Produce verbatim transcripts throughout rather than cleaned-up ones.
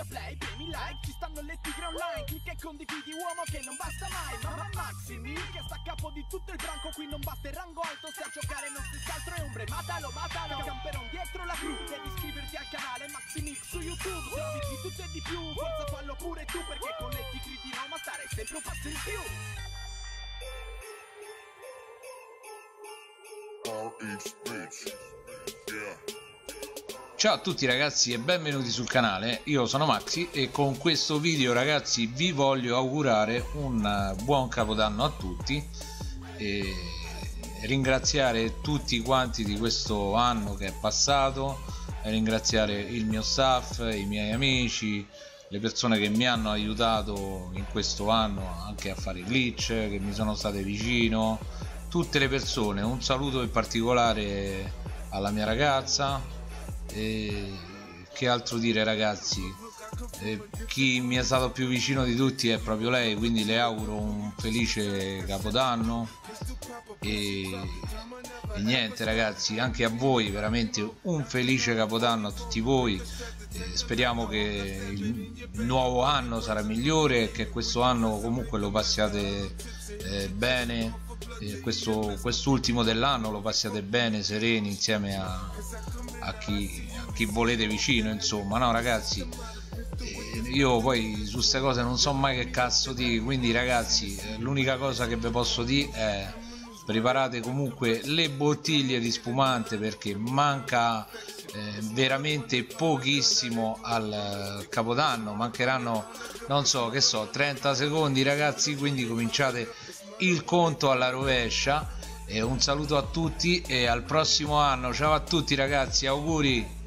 faccia play, premi like, ci stanno le tigre online. Clicca e condividi, uomo, che non basta mai. Mamma Maximilk che sta a capo di tutto il branco, qui non basta il rango alto, se a giocare non si altro è ombre, matalo, matalo, camperò dietro la cru. Devi iscriverti al canale Maximilk su YouTube, se avvicini tutto e di più, forza fallo pure tu, perché con le Tigri di Roma stare sempre un passo in più. Ciao a tutti ragazzi e benvenuti sul canale, io sono Maxi e con questo video ragazzi vi voglio augurare un buon capodanno a tutti e ringraziare tutti quanti di questo anno che è passato, ringraziare il mio staff, i miei amici, le persone che mi hanno aiutato in questo anno anche a fare glitch, che mi sono state vicino, tutte le persone. Un saluto in particolare alla mia ragazza. E che altro dire ragazzi, e chi mi è stato più vicino di tutti è proprio lei, quindi le auguro un felice capodanno e, e niente ragazzi, anche a voi veramente un felice capodanno a tutti voi, e speriamo che il nuovo anno sarà migliore e che questo anno comunque lo passiate eh, bene, e questo quest'ultimo dell'anno lo passiate bene, sereni, insieme a A chi, a chi volete vicino, insomma, no ragazzi. Io poi su queste cose non so mai che cazzo dire, quindi ragazzi l'unica cosa che vi posso dire è: preparate comunque le bottiglie di spumante, perché manca eh, veramente pochissimo al capodanno, mancheranno non so che so trenta secondi ragazzi, quindi cominciate il conto alla rovescia. E un saluto a tutti e al prossimo anno, ciao a tutti ragazzi, auguri!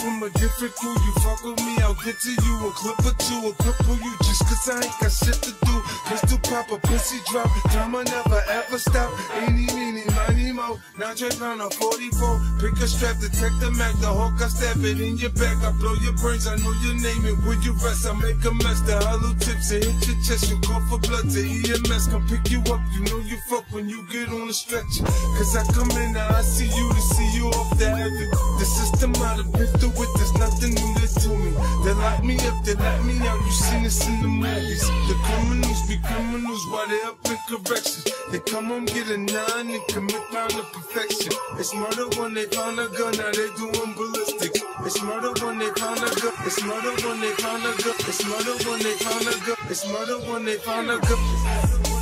From a different crew, you fuck with me, I'll get to you, a clip or two, a cripple you, just cause I ain't got shit to do, crystal pop a pussy drop, drama never ever stop, eeny, meeny, miny, mo, now drag round a forty-four, pick a strap, detect the Mac, the Hawk, I stab it in your back, I blow your brains, I know your name and where you rest, I make a mess, the hollow tips, I hit your chest, you call for blood, the E M S, come pick you up, you know you fuck when you get on the stretcher, cause I come in, now I see you, to see you off the heavy, the system out of bitch. With this, nothing new they told me. They lock me up, they let me out. You seen this in the movies. The criminals be criminals while they up in corrections. They come home, get a nine and commit crime to perfection. It's murder when they found a gun, now they doing ballistics. It's murder when they found a gun. It's murder when they found a gun. It's murder when they found a gun. It's murder when they found a gun.